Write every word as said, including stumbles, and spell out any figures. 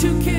to kill.